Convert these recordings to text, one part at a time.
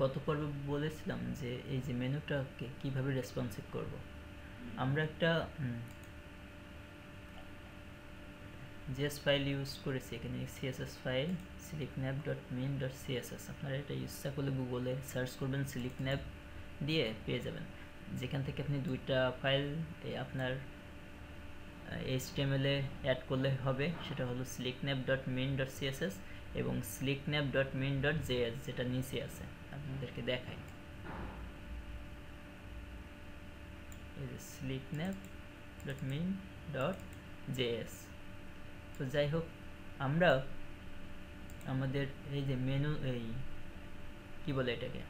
গত পর্বে বলেছিলাম যে এই যে মেনুটাকে কিভাবে রেসপন্সিভ করব। আমরা একটা জেএস ফাইল ইউজ করেছি, এখানে সিএসএস ফাইল silicnap.main.css। আপনারা এটা ইচ্ছা করলে গুগলে সার্চ করবেন, silicnap দিয়ে পেয়ে যাবেন, যেখান থেকে আপনি দুইটা ফাইল আপনার HTML এ অ্যাড করলে হবে। সেটা হলো silicnap.main.css এবং silicnap.main.js, যেটা নিচে আছে, আপনাদেরকে দেখাই। এই যে silicnap.main.js। তো যাই হোক, আমরা আমাদের এই যে মেনু, এই কি বলে এটাকে,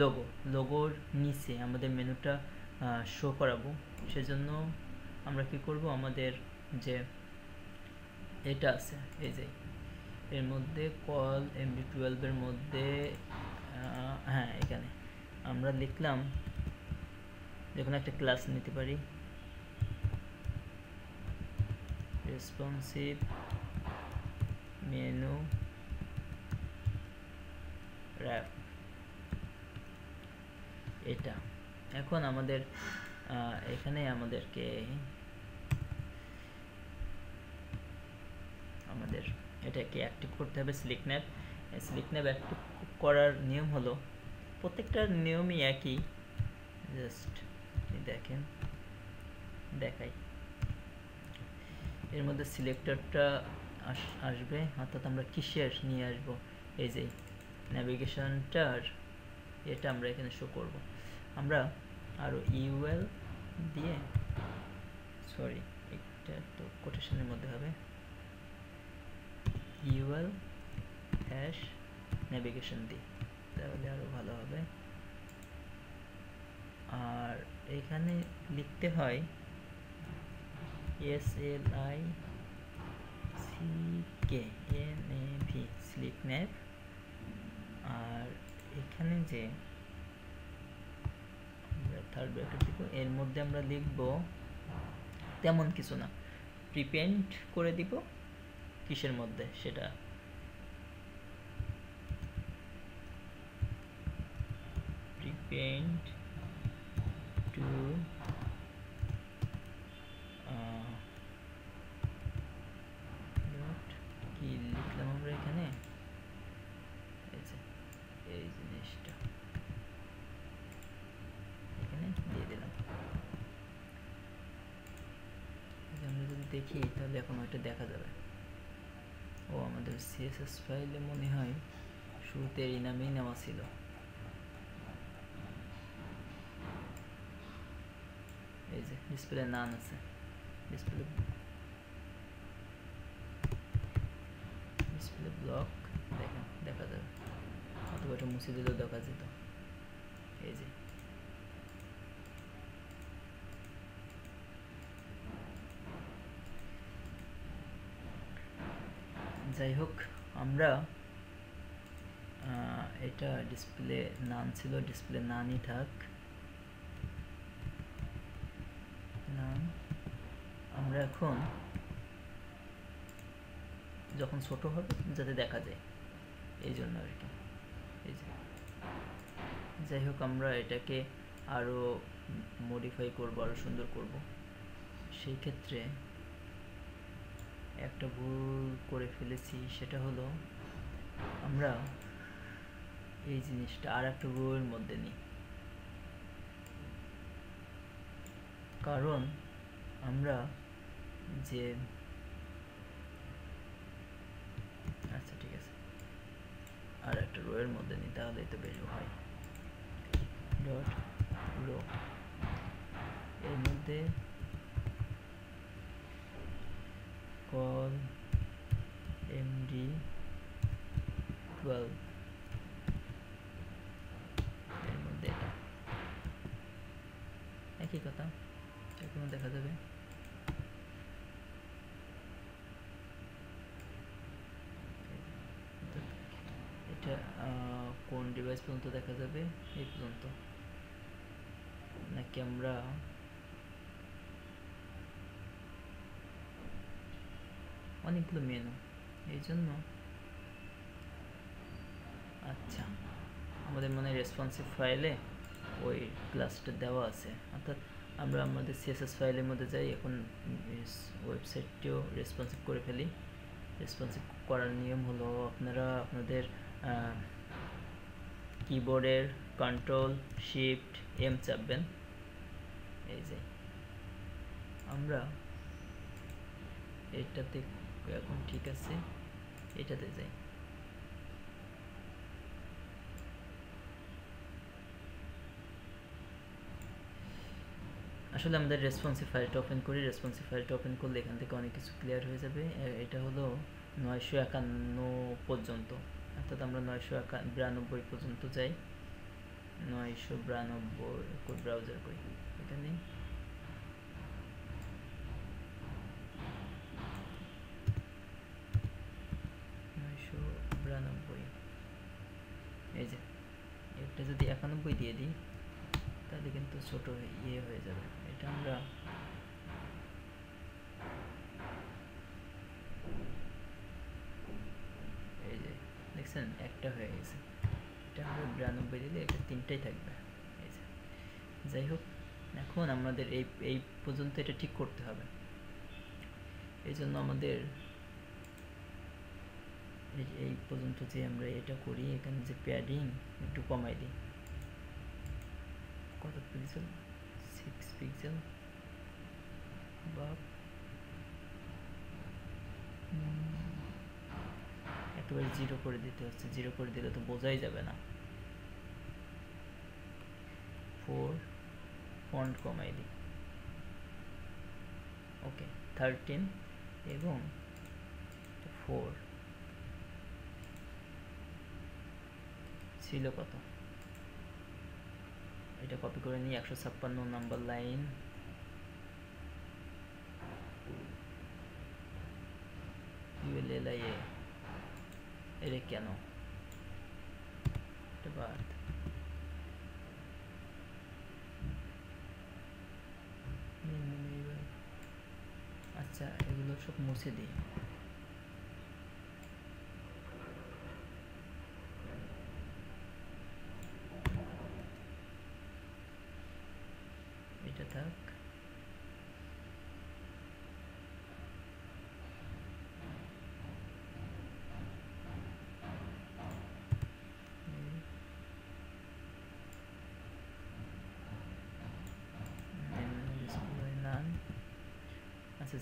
লোগো, লোগোর নিচে আমাদের মেনুটা শো করাবো। সেজন্য আমরা কি করব, আমাদের যে এটা আছে এই যে এর মধ্যে কল md12 এর মধ্যে, হ্যাঁ এখানে আমরা লিখলাম যেকোনো একটা ক্লাস নিতে পারি, রেসপন্সিভ মেনু র্যাপ। এটা এখন আমাদের এখানে আমাদের এটাকে অ্যাক্টিভ করতে হবে silicnap। silicnap অ্যাক্টিভ করার নিয়ম হলো, প্রত্যেকটা নিয়মই একই, জাস্ট দেখেন দেখাই। এর মধ্যে সিলেক্টরটা আসবে, অর্থাৎ আমরা কিসের নিয়ে আসবো, এই যে ন্যাভিগেশনটার এটা আমরা এখানে শো করব। আমরা আরও ইউএল দিয়ে, সরি এটা তো কোটেশনের মধ্যে হবে, ইউএল হ্যাশ ন্যাভিগেশন দিই, তাহলে আরও ভালো হবে। আর এখানে লিখতে হয় SLICKNAP silicnap। আর এখানে যে থার্ড ব্র্যাকেট দিব, এর মধ্যে আমরা লিখব তেমন কিছু না, প্রিপেন্ট করে দিব কিসের মধ্যে, সেটা প্রিপেন্ট টু কি লিখলাম আমরা এখানে, এই জিনিসটা এখানে দিয়ে দিলাম। আমরা যদি দেখি তাহলে এখন ওইটা দেখা যাবে। ও আমাদের সিএসএস ফাইলে মনে হয় শুরুতে এই নামেই নেওয়া ছিল, এই যে ডিসপ্লে নাম আছে, ডিসপ্লে ডিসপ্লে ব্লক দেখেন দেখা যাবে, অথবা এটা মুছে দিলেও দেখা যেত। এই যে যাই হোক, আমরা এটা ডিসপ্লে নাম ছিল, ডিসপ্লে নামই থাক নাম। আমরা এখন যখন ছোট হবে যাতে দেখা যায় এই জন্য আর কি। এই যে যাই হোক, আমরা এটাকে আরও মডিফাই করব, আরও সুন্দর করব। সেই ক্ষেত্রে একটা ভুল করে ফেলেছি, সেটা হলো আমরা এই জিনিসটা আর একটা রোর মধ্যে নিই, কারণ আমরা যে, আচ্ছা ঠিক আছে আর একটা রোয়ের মধ্যে নিই, তাহলে তো বের হয় ডট রো। এর মধ্যে call md12 এর মধ্যে একই কথা এখন দেখা যাবে। এটা কোন ডিভাইস পর্যন্ত দেখা যাবে, এই পর্যন্ত নাকি আমরা অনেকগুলো মেনু, এই জন্য আচ্ছা আমাদের মনে রেসপন্সিভ ফাইলে ওই ক্লাসটা দেওয়া আছে অর্থাৎ আমরা আমাদের সিএসএস ফাইলের মধ্যে যাই এখন ওয়েবসাইটটিও রেসপন্সিভ করে ফেলি রেসপন্সিভ করার নিয়ম হলো আপনারা আপনাদের কিবোর্ডের কন্ট্রোল শিফট এম চাপবেন এই যে আমরা এটাতে এখন ঠিক আছে এটাতে যাই আসলে আমাদের রেসপন্সিভ ফাইলটা ওপেন করি রেসপন্সিভ ফাইলটা ওপেন করলে এখান থেকে অনেক কিছু ক্লিয়ার হয়ে যাবে এটা হলো 951 পর্যন্ত অর্থাৎ আমরা 992 পর্যন্ত যাই 992 কোড ব্রাউজার করি এখানে এই যে এটা যদি 91 দিয়ে দিই তাহলে কিন্তু ছোট ইয়ে হয়ে যাবে এটা আমরা এই যে দেখছেন একটা হয়ে গেছে এটা আমরা 92 দিলে এটা তিনটাই থাকবে এই যে যাই হোক এখন আমাদের এই পর্যন্ত এটা ঠিক করতে হবে এই জন্য আমাদের এই পর্যন্ত যে আমরা এটা করি এখানে যে প্যাডিং একটু কমাই দিই কত পিক্সেল 6 পিক্সেল বা একেবারে জিরো করে দিতে হচ্ছে জিরো করে দিলে তো বোঝাই যাবে না 4 ফন্ট কমাই দিই ওকে 13 এবং 4 ছিল কত এটা কপি করে নিই 156 নাম্বার লাইন ইউএলএলআইএ এটা কেন এটা বাদ আচ্ছা এগুলো সব মুছে দিই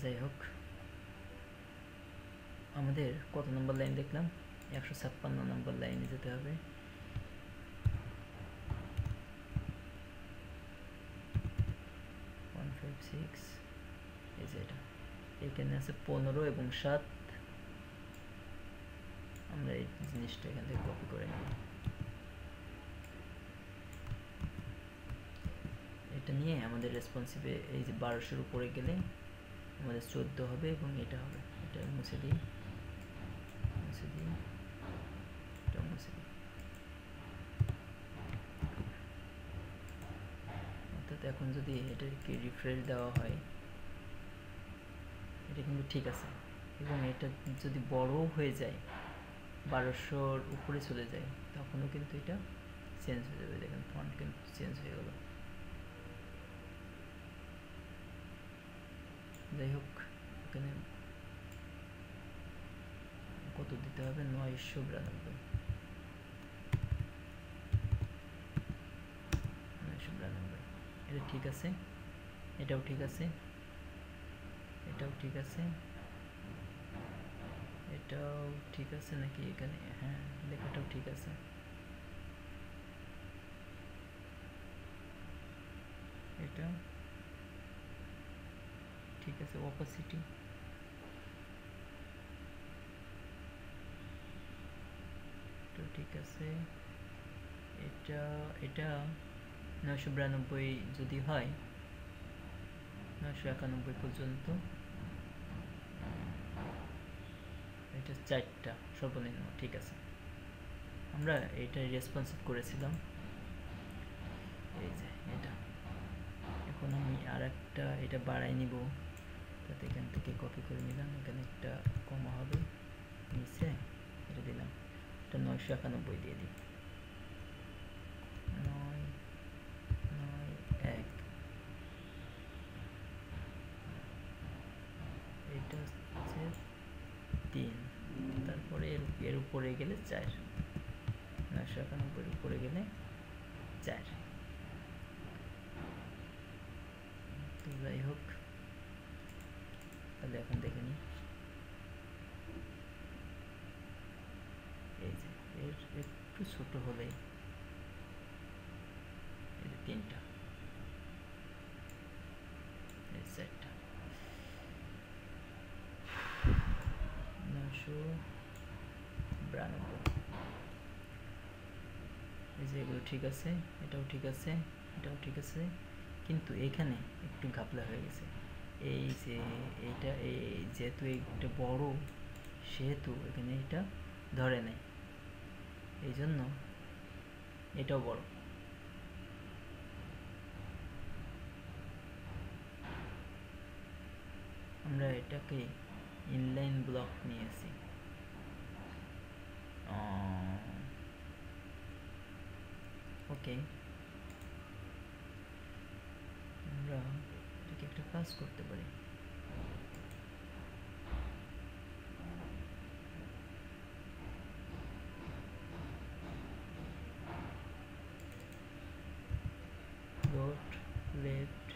যাই হোক আমাদের কত নম্বর লাইন দেখলাম 156 নম্বর লাইনে যেতে হবে এখানে আছে 15 এবং 7 আমরা এই জিনিসটা এখান থেকে কপি করে নিই এটা নিয়ে আমাদের রেসপন্সিভে এই যে 1200 উপরে গেলে আমাদের 14 হবে এবং এটা হবে এটা মুছে দিই এটা মুছে দিই অর্থাৎ এখন যদি এটাকে রিফ্রেশ দেওয়া হয় এটা কিন্তু ঠিক আছে এবং এটা যদি বড় হয়ে যায় 1200 উপরে চলে যায় তখনও কিন্তু এটা চেঞ্জ হয়ে যাবে দেখেন ফন্ট কিন্তু চেঞ্জ হয়ে গেল যাই হোক এখানে কত দিতে হবে 992 এটা ঠিক আছে এটাও ঠিক আছে এটাও ঠিক আছে এটাও ঠিক আছে নাকি এখানে হ্যাঁ লেখাটাও ঠিক আছে এটা ঠিক আছে অপাসিটি তো ঠিক আছে এটা এটা 992 যদি হয় 991 পর্যন্ত এটা 4টা সর্বনিম্ন ঠিক আছে আমরা এটা রেসপন্সিভ করেছিলাম এই যে এটা এখন আমি আরেকটা এটা বাড়াই নিব তাতে এখান থেকে কপি করে নিলাম এখানে একটা কমা হবে নিচে এটা দিলাম এটা 9 990 দিয়ে দিই, 991। এটা হচ্ছে 3, তারপরে এর উপরে গেলে 4, 991 এর উপরে গেলে 4। তো যাই হোক, তাহলে এখন দেখে নিই। একটু ছোট হলে তিনটা চারটা 992, এই যে এগুলো ঠিক আছে, এটাও ঠিক আছে, এটাও ঠিক আছে, কিন্তু এখানে একটু ঘাপলা হয়ে গেছে। এই যে এইটা যেহেতু একটা বড় সেহেতু এখানে এটা ধরে নেয়, এই জন্য এটাও বড়। আমরা এটাকে ইনলাইন ব্লক নিয়েছি, ওকে। আমরা এটাকে একটা কাজ করতে পারি, left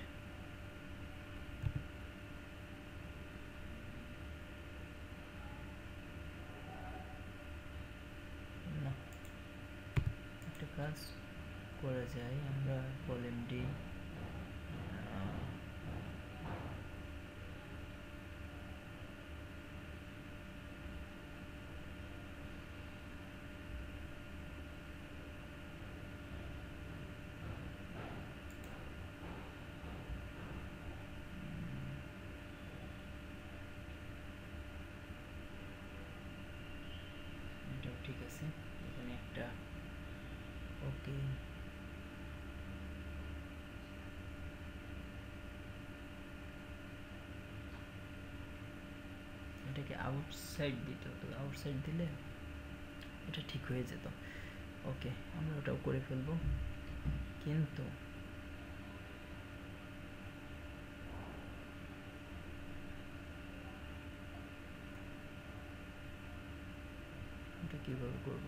না, একটা কাজ করা যায়। আমরা কলাম ডি ঠিক আছে, এখানে একটা ওকে, এটাকে আউটসাইড দিতে হতো, আউটসাইড দিলে এটা ঠিক হয়ে যেত। ওকে, আমরা ওটাও করে ফেলবো, কিন্তু কিভাবে করব?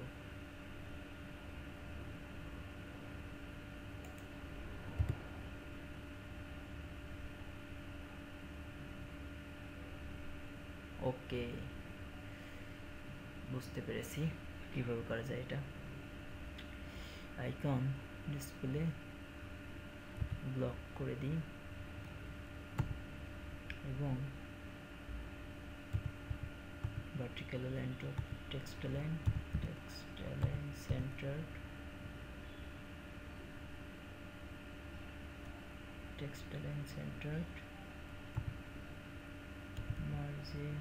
ওকে, বুঝতে পেরেছি কিভাবে করা যায়। এটা আইকন ডিসপ্লে ব্লক করে দিই এবং vertical line to text line centered, text line centered, margin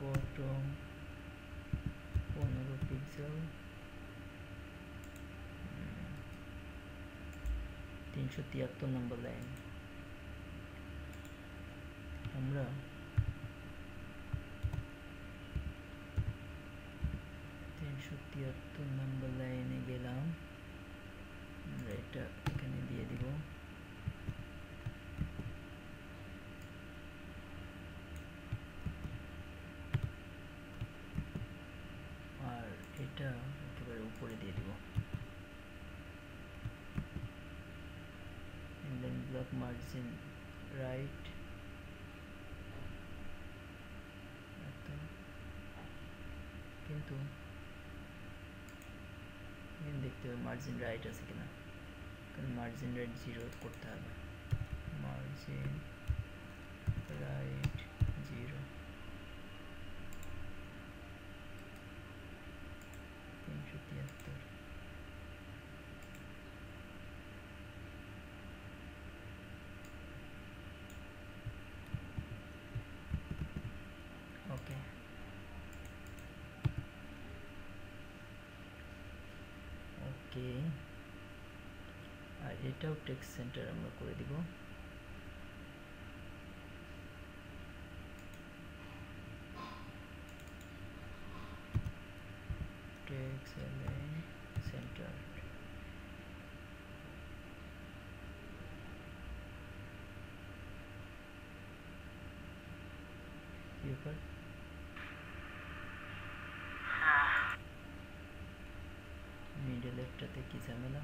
bottom 15 pixel, 373 number line। আমরা নাম্বার লাইনে গেলাম, আমরা এটা এখানে দিয়ে দিব, আর এটা একেবারে উপরে দিয়ে দিব। ইনলাইন ব্লক মার্জিন রাইট, কিন্তু দেখতে হবে মার্জিন রাইট আছে কিনা, কারণ মার্জিন রাইট 0 করতে হবে, মার্জিন রাইট 0, 373। আর এটাও টেক্সট সেন্টার আমরা করে দিব, piezas. Medio left-tate quítamela.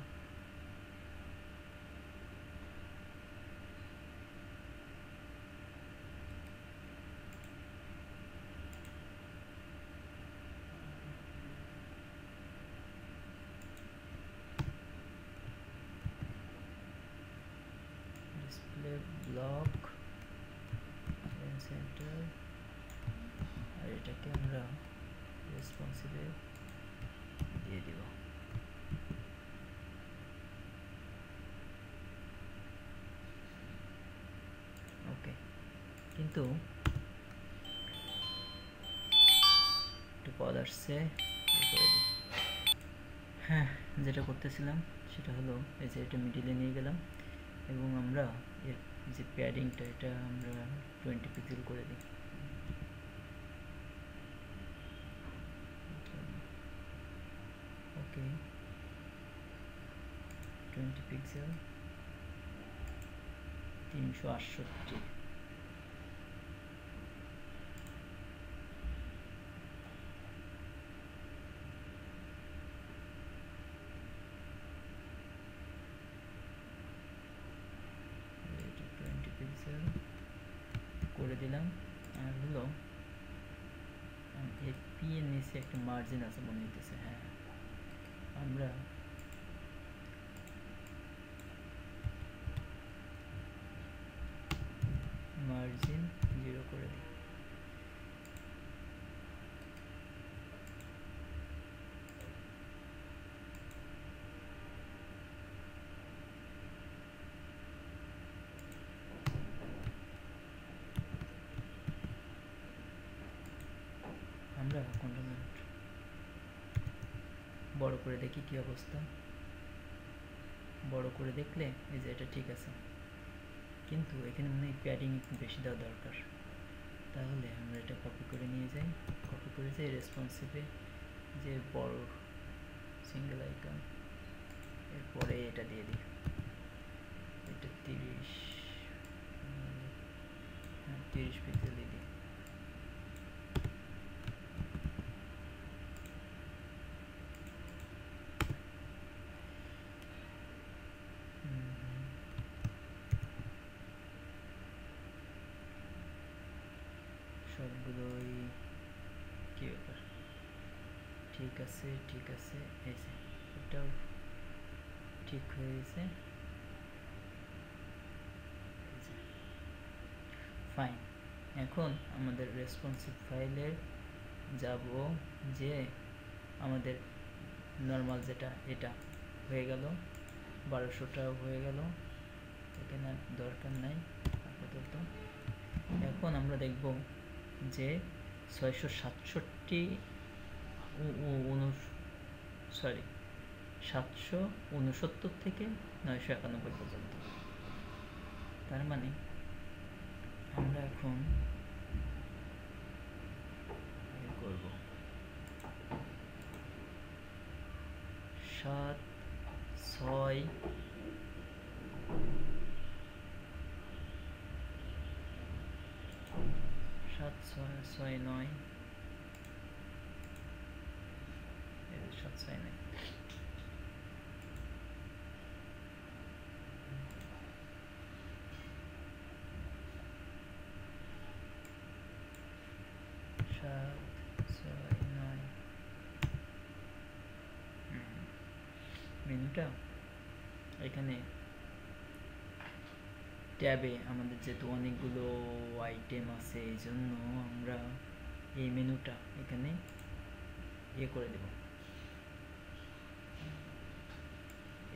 Block centre আর এটাকে আমরা রেসপন্সিভে দিয়ে দিব। ওকে, কিন্তু একটু পদ আসছে, হ্যাঁ যেটা করতেছিলাম সেটা হলো এই যে এটা মিডিলে নিয়ে গেলাম এবং আমরা এর যে প্যাডিংটা এটা আমরা 20 পিক্সেল করে দিই। Okay 20 pixel 368। একটা মার্জিন আছে মনে হইতেছে, হ্যাঁ আমরা মার্জিন 0 করে দিই। আমরা কন্ট্রোল বড় করে দেখি কি অবস্থা, বড় করে দেখলে এই যে এটা ঠিক আছে, কিন্তু এখানে মনে হয় প্যাডিং একটু বেশি দেওয়া দরকার। তাহলে আমরা এটা কপি করে নিয়ে যাই, কপি করে যাই রেসপন্সিভে যে বড় সিঙ্গেল আইকন এরপরে এটা দিয়ে দিই, এটা 30 পিক্সেল দিয়ে দিই। ঠিক আছে ঠিক আছে, এই যে এটাও ঠিক হয়েছে, ফাইন। এখন আমাদের রেসপন্সিভ ফাইলে যাব, যে আমাদের নর্মাল যেটা এটা হয়ে গেল, 1200টাও হয়ে গেল, এখানে দরকার নাই আপাতত। এখন আমরা দেখব যে 769 থেকে 991 পর্যন্ত। তার মানে আমরা এখন করব 769 মেনুটা এখানে ট্যাবে আমাদের যেহেতু অনেকগুলো আইটেম আছে এই জন্য আমরা এই মেনুটা এখানে ইয়ে করে দেব,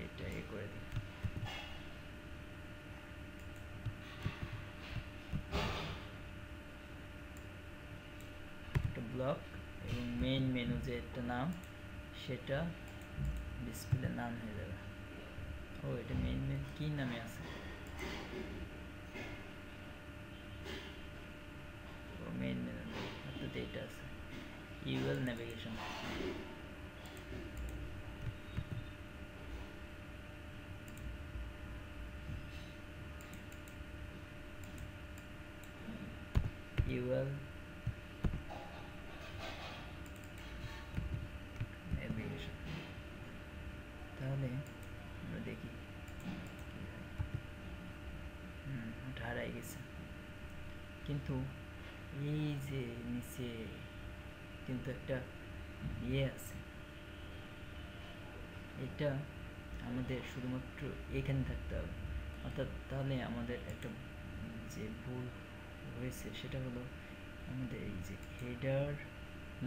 এটা এ করে দিই। একটা ব্লক এবং মেইন মেনু যে একটা নাম সেটা ডিসপ্লে নাম হয়ে যাবে। ও এটা মেইন মেনু কি নামে আছে, ও মেইন মেনু অর্থাৎ এটা আছে UL navigation. UL itu easy ni sih kita dah yes এটা আমাদের শুধুমাত্র এখানে থাকতে হবে অর্থাৎ তাহলে আমাদের একটা যে ভুল হয়েছে সেটা হলো আমাদের এই যে হেডার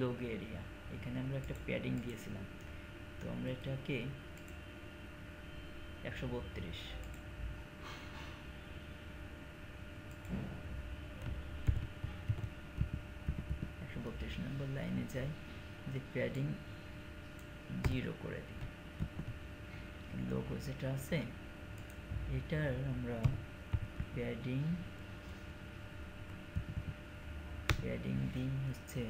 লোগো এরিয়া এখানে আমরা একটা প্যাডিং দিয়েছিলাম তো আমরা এটাকে 132 132 নম্বর লাইনে যাই যে প্যাডিং 0 করে দিই लोगो जेटा आछे एटार आमरा पैडिंग दिन होच्छे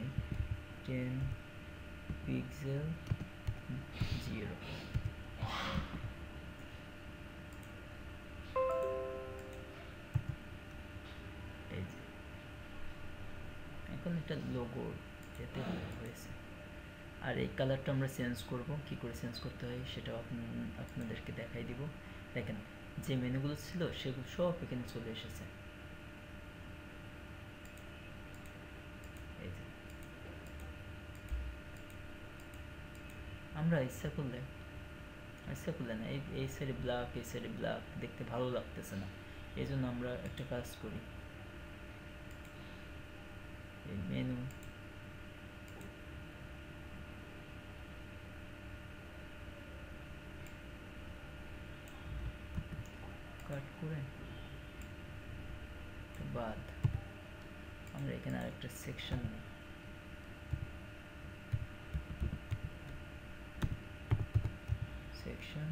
10 पिक्सेल 0 एखन एटा लोगो जेते होयेछे আর এই কালারটা আমরা চেঞ্জ করব কি করে চেঞ্জ করতে হয় সেটাও আপনাদেরকে দেখাই দিব দেখেন যে মেনুগুলো ছিল সেগুলো সব এখানে চলে এসেছে এই যে আমরা ইচ্ছা করলে না এই সাইডে ব্ল্যাক দেখতে ভালো লাগতেছে না এইজন্য আমরা একটা কাজ করি এই মেনু আমরা এখানে আরেকটা সেকশন নেই সেকশন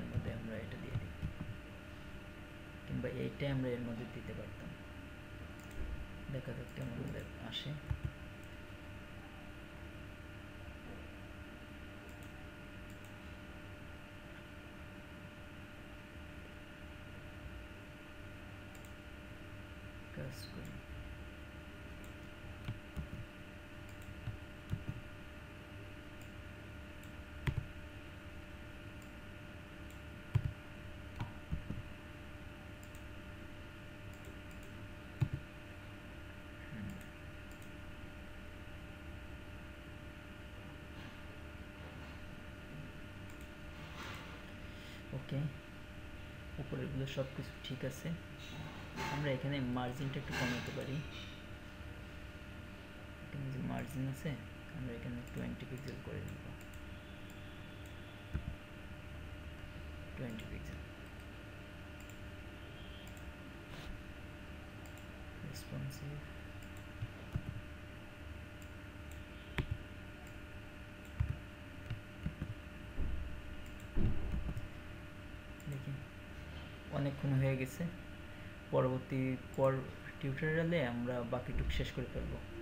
এর মধ্যে আমরা এটা দিয়ে দিই কিংবা এইটা আমরা এর মধ্যে দিতে পারতাম দেখা যাক কেমন আসে কাজ করি ওকে উপরেগুলো সব কিছু ঠিক আছে আমরা এখানে মার্জিনটা একটু কমাতে পারি এখানে যে মার্জিন আছে আমরা এখানে 20 পিক্সেল করে দেব 20 পিক্সেল রেসপন্সিভ অনেকক্ষণ হয়ে গেছে পরবর্তী টিউটোরিয়ালে আমরা বাকিটুক শেষ করে ফেলব